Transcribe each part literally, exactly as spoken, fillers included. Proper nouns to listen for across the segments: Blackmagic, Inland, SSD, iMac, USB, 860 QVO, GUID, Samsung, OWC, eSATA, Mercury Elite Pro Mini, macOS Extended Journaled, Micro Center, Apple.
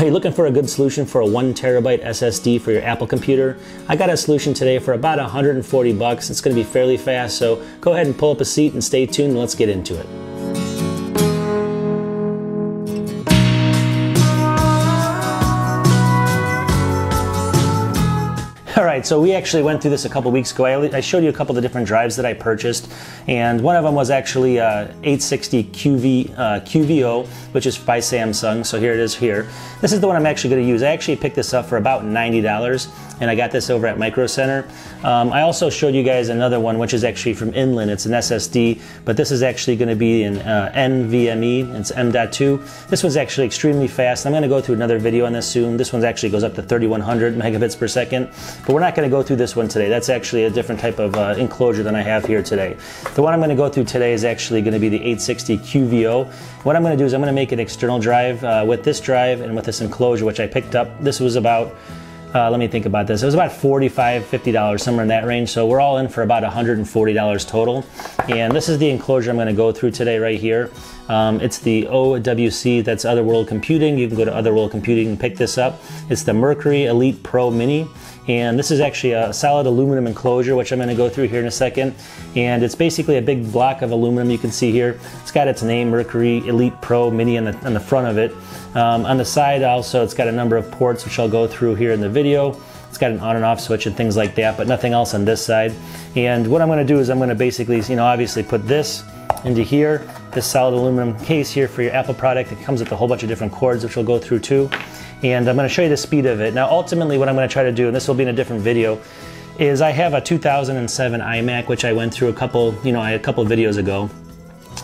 Are you looking for a good solution for a one terabyte S S D for your Apple computer? I got a solution today for about one hundred forty bucks. It's going to be fairly fast, so go ahead and pull up a seat and stay tuned. And let's get into it. All right, so we actually went through this a couple weeks ago. I showed you a couple of the different drives that I purchased, and one of them was actually uh, eight sixty Q V O, which is by Samsung, so here it is here. This is the one I'm actually gonna use. I actually picked this up for about ninety dollars, and I got this over at Micro Center. Um, I also showed you guys another one, which is actually from Inland. It's an S S D, but this is actually gonna be in uh, N V M E, it's M dot two. This one's actually extremely fast. I'm gonna go through another video on this soon. This one actually goes up to thirty-one hundred megabits per second. But we're not going to go through this one today. That's actually a different type of uh, enclosure than I have here today. The one I'm going to go through today is actually going to be the eight sixty Q V O. What I'm going to do is I'm going to make an external drive uh, with this drive and with this enclosure, which I picked up. This was about, uh, let me think about this. It was about forty-five, fifty dollars, somewhere in that range. So we're all in for about one hundred forty dollars total. And this is the enclosure I'm going to go through today right here. Um, it's the O W C, that's Otherworld Computing. You can go to Otherworld Computing and pick this up. It's the Mercury Elite Pro Mini. And this is actually a solid aluminum enclosure, which I'm going to go through here in a second. And it's basically a big block of aluminum you can see here. It's got its name, Mercury Elite Pro Mini, on the, on the front of it. Um, on the side also, it's got a number of ports, which I'll go through here in the video. It's got an on and off switch and things like that, but nothing else on this side. And what I'm going to do is I'm going to basically, you know, obviously put this into here, this solid aluminum case here for your Apple product. It comes with a whole bunch of different cords, which we'll go through too. And I'm going to show you the speed of it. Now, ultimately, what I'm going to try to do, and this will be in a different video, is I have a two thousand seven iMac, which I went through a couple, you know, a couple videos ago.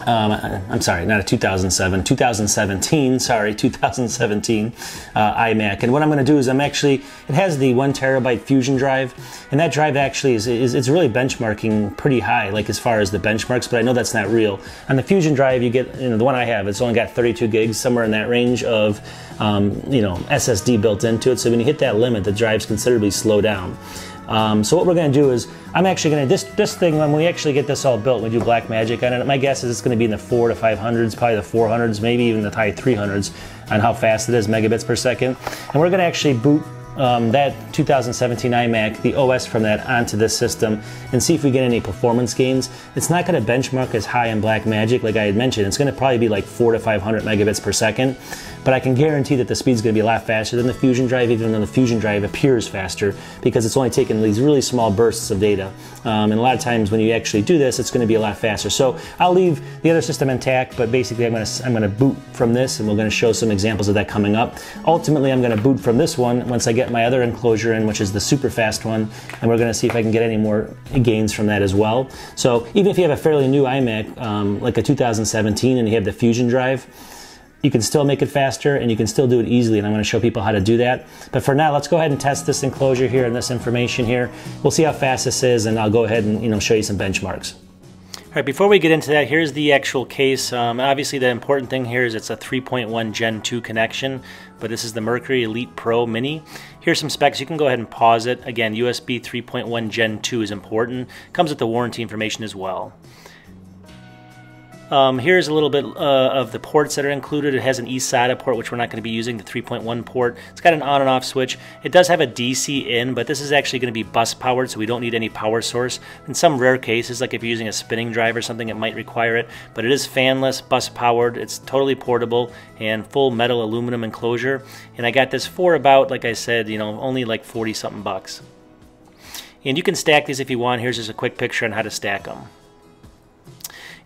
Um, I'm sorry, not a two thousand seven, two thousand seventeen, sorry, two thousand seventeen uh, iMac. And what I'm going to do is I'm actually, it has the one terabyte Fusion drive, and that drive actually is, is, it's really benchmarking pretty high, like as far as the benchmarks, but I know that's not real. On the Fusion drive, you get, you know, the one I have, it's only got thirty-two gigs, somewhere in that range of, um, you know, S S D built into it. So when you hit that limit, the drives considerably slow down. Um, so what we're going to do is, I'm actually going to, this, this thing, when we actually get this all built, we do Blackmagic on it, my guess is it's going to be in the four to five hundreds, probably the four hundreds, maybe even the high three hundreds on how fast it is, megabits per second. And we're going to actually boot um, that two thousand seventeen iMac, the O S from that, onto this system and see if we get any performance gains. It's not going to benchmark as high in Blackmagic, like I had mentioned. It's going to probably be like four to five hundred megabits per second. But I can guarantee that the speed's going to be a lot faster than the Fusion drive, even though the Fusion drive appears faster because it's only taking these really small bursts of data. Um, and a lot of times when you actually do this, it's going to be a lot faster. So I'll leave the other system intact, but basically I'm going to I'm going to boot from this, and we're going to show some examples of that coming up. Ultimately, I'm going to boot from this one once I get my other enclosure in, which is the super fast one, and we're going to see if I can get any more gains from that as well. So even if you have a fairly new iMac, um, like a two thousand seventeen, and you have the Fusion drive, you can still make it faster and you can still do it easily, and I'm going to show people how to do that. But for now, let's go ahead and test this enclosure here and this information here. We'll see how fast this is, and I'll go ahead and, you know, show you some benchmarks. All right, before we get into that, here's the actual case. Um, obviously, the important thing here is it's a three point one gen two connection, but this is the Mercury Elite Pro Mini. Here's some specs. You can go ahead and pause it. Again, U S B three point one gen two is important. Comes with the warranty information as well. Um, here's a little bit uh, of the ports that are included. It has an eSATA port, which we're not going to be using, the three point one port. It's got an on and off switch. It does have a D C in, but this is actually going to be bus powered, so we don't need any power source. In some rare cases, like if you're using a spinning drive or something, it might require it, but it is fanless, bus powered. It's totally portable and full metal aluminum enclosure. And I got this for about, like I said, you know, only like forty something bucks. And you can stack these if you want. Here's just a quick picture on how to stack them.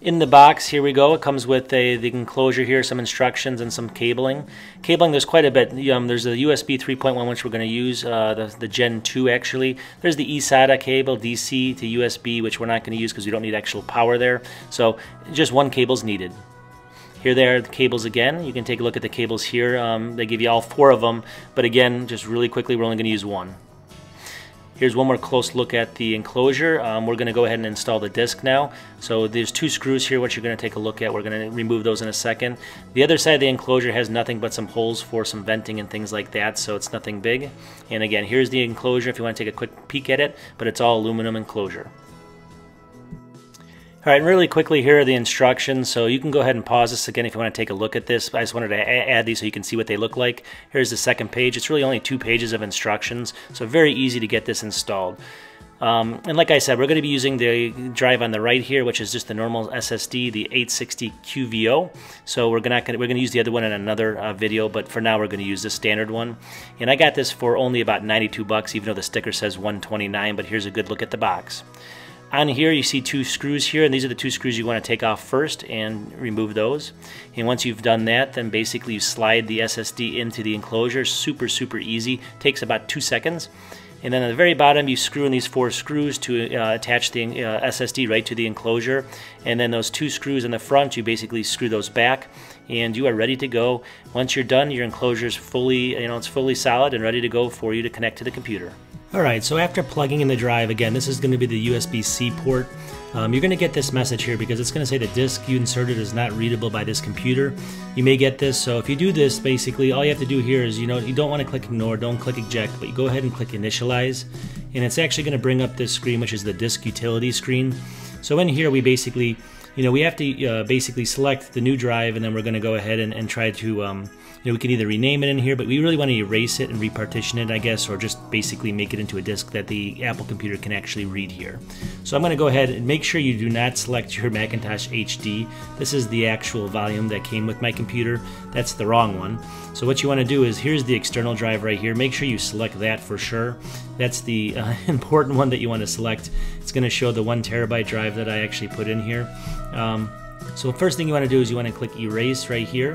In the box, here we go. It comes with a, the enclosure here, some instructions, and some cabling. Cabling, there's quite a bit. Um, there's the U S B three point one, which we're going to use, uh, the, the gen two actually. There's the eSATA cable, D C to U S B, which we're not going to use because we don't need actual power there. So just one cable's needed. Here they are, the cables again. You can take a look at the cables here. Um, they give you all four of them, but again, just really quickly, we're only going to use one. Here's one more close look at the enclosure. Um, we're gonna go ahead and install the disk now. So there's two screws here, which you're gonna take a look at. We're gonna remove those in a second. The other side of the enclosure has nothing but some holes for some venting and things like that, so it's nothing big. And again, here's the enclosure if you wanna take a quick peek at it, but it's all aluminum enclosure. All right, and really quickly, here are the instructions. So you can go ahead and pause this again if you want to take a look at this. I just wanted to add these so you can see what they look like. Here's the second page. It's really only two pages of instructions, so very easy to get this installed. Um, and like I said, we're going to be using the drive on the right here, which is just the normal S S D, the eight sixty Q V O. So we're not going to, we're going to use the other one in another uh, video, but for now we're going to use the standard one. And I got this for only about ninety-two bucks, even though the sticker says one twenty-nine. But here's a good look at the box. On here you see two screws here, and these are the two screws you want to take off first and remove those. And once you've done that, then basically you slide the S S D into the enclosure. Super, super easy. Takes about two seconds. And then at the very bottom, you screw in these four screws to uh, attach the uh, S S D right to the enclosure. And then those two screws in the front, you basically screw those back, and you are ready to go. Once you're done, your enclosure is fully, you know, it's fully solid and ready to go for you to connect to the computer. All right, so after plugging in the drive, again, this is going to be the U S B C port. Um, you're going to get this message here because it's going to say the disk you inserted is not readable by this computer. You may get this, so if you do this, basically all you have to do here is, you know, you don't want to click ignore, don't click eject, but you go ahead and click initialize, and it's actually going to bring up this screen, which is the disk utility screen. So in here we basically, you know, we have to uh, basically select the new drive, and then we're going to go ahead and, and try to, um, you know, we can either rename it in here, but we really want to erase it and repartition it, I guess, or just basically make it into a disk that the Apple computer can actually read here. So I'm going to go ahead and make sure you do not select your Macintosh H D. This is the actual volume that came with my computer. That's the wrong one. So what you want to do is, here's the external drive right here. Make sure you select that for sure. That's the uh, important one that you want to select. It's going to show the one terabyte drive that I actually put in here. Um, so first thing you want to do is you want to click erase right here,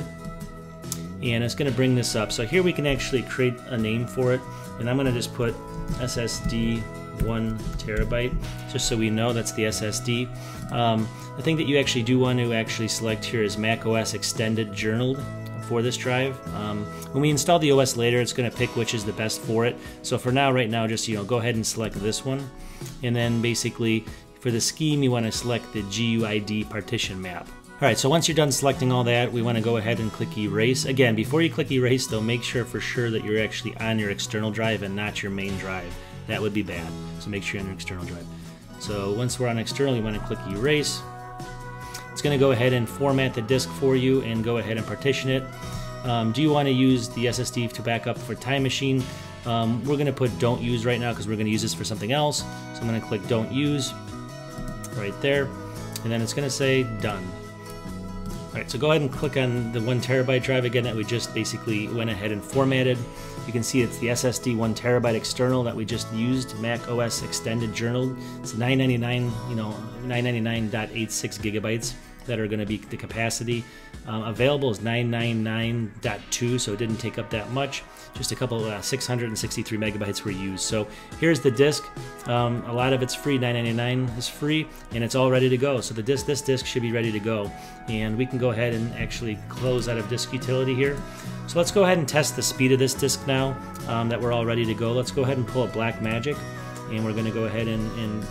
and it's going to bring this up. So here we can actually create a name for it, and I'm going to just put S S D one terabyte just so we know that's the S S D. Um, the thing that you actually do want to actually select here is Mac O S Extended Journaled for this drive. Um, when we install the O S later, it's going to pick which is the best for it. So for now, right now, just, you know, go ahead and select this one, and then basically for the scheme, you want to select the G U I D partition map. All right, so once you're done selecting all that, we want to go ahead and click erase. Again, before you click erase though, make sure for sure that you're actually on your external drive and not your main drive. That would be bad, so make sure you're on your external drive. So once we're on external, you want to click erase. It's going to go ahead and format the disk for you and go ahead and partition it. Um, do you want to use the S S D to back up for Time Machine? Um, we're going to put don't use right now because we're going to use this for something else. So I'm going to click don't use right there, and then it's going to say done. All right, so go ahead and click on the one terabyte drive again that we just basically went ahead and formatted. You can see it's the S S D one terabyte external that we just used, Mac O S Extended Journaled. It's nine ninety-nine, you know, nine ninety-nine point eight six gigabytes that are going to be the capacity. Um, available is nine ninety-nine point two, so it didn't take up that much. Just a couple, uh, six hundred sixty-three megabytes were used. So here's the disk. Um, a lot of it's free. nine ninety-nine is free, and it's all ready to go. So the disk, this disk should be ready to go, and we can go ahead and actually close out of disk utility here. So let's go ahead and test the speed of this disk now um, that we're all ready to go. Let's go ahead and pull up Blackmagic, and we're going to go ahead and, and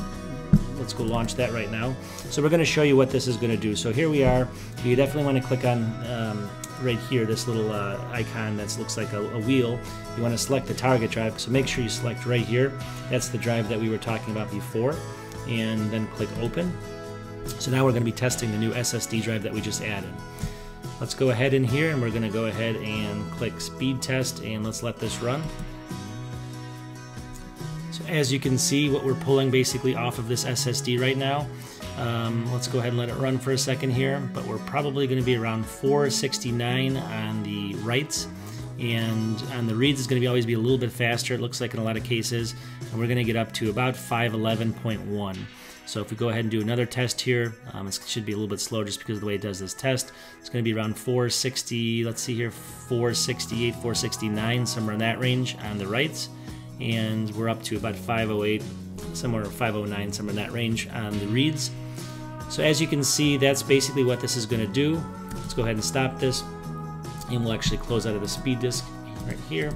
let's go launch that right now. So we're going to show you what this is going to do. So here we are. You definitely want to click on um, right here, this little uh, icon that looks like a, a wheel. You want to select the target drive, so make sure you select right here. That's the drive that we were talking about before, and then click open. So now we're going to be testing the new S S D drive that we just added. Let's go ahead in here, and we're going to go ahead and click speed test, and let's let this run. So as you can see, what we're pulling basically off of this S S D right now. Um, let's go ahead and let it run for a second here, but we're probably going to be around four sixty-nine on the writes, and on the reads it's going to be always be a little bit faster, it looks like in a lot of cases, and we're going to get up to about five eleven point one. So if we go ahead and do another test here, um, it should be a little bit slow just because of the way it does this test. It's going to be around four sixty, let's see here, four sixty-eight, four sixty-nine, somewhere in that range on the writes, and we're up to about five oh eight, somewhere five oh nine, somewhere in that range on the reads. So as you can see, that's basically what this is going to do. Let's go ahead and stop this, and we'll actually close out of the speed disk right here.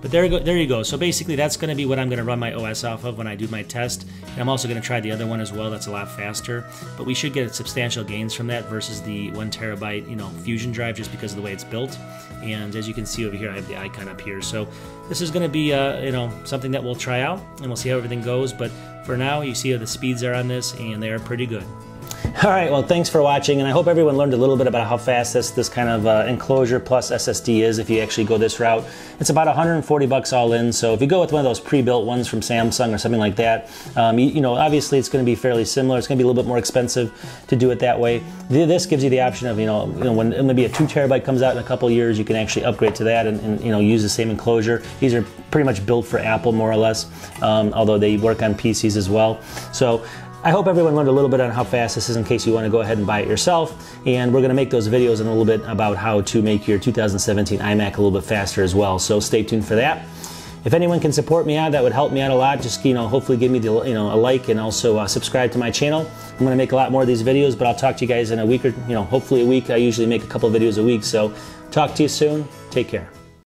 But there you go. There you go. So basically, that's going to be what I'm going to run my O S off of when I do my test. And I'm also going to try the other one as well. That's a lot faster. But we should get substantial gains from that versus the one terabyte, you know, Fusion drive just because of the way it's built. And as you can see over here, I have the icon up here. So this is going to be, uh, you know, something that we'll try out, and we'll see how everything goes. But for now, you see how the speeds are on this, and they are pretty good. All right, well, thanks for watching, and I hope everyone learned a little bit about how fast this, this kind of uh, enclosure plus S S D is if you actually go this route. It's about one hundred forty bucks all in, so if you go with one of those pre-built ones from Samsung or something like that, um, you, you know, obviously it's gonna be fairly similar. It's gonna be a little bit more expensive to do it that way. This gives you the option of, you know, you know when maybe a two terabyte comes out in a couple years, you can actually upgrade to that and, and you know, use the same enclosure. These are pretty much built for Apple, more or less, um, although they work on P Cs as well. So I hope everyone learned a little bit on how fast this is in case you want to go ahead and buy it yourself. And we're going to make those videos in a little bit about how to make your two thousand seventeen iMac a little bit faster as well. So stay tuned for that. If anyone can support me out, that would help me out a lot. Just, you know, hopefully give me the, you know, a like, and also uh, subscribe to my channel. I'm going to make a lot more of these videos, but I'll talk to you guys in a week or, you know, hopefully a week. I usually make a couple videos a week. So talk to you soon. Take care.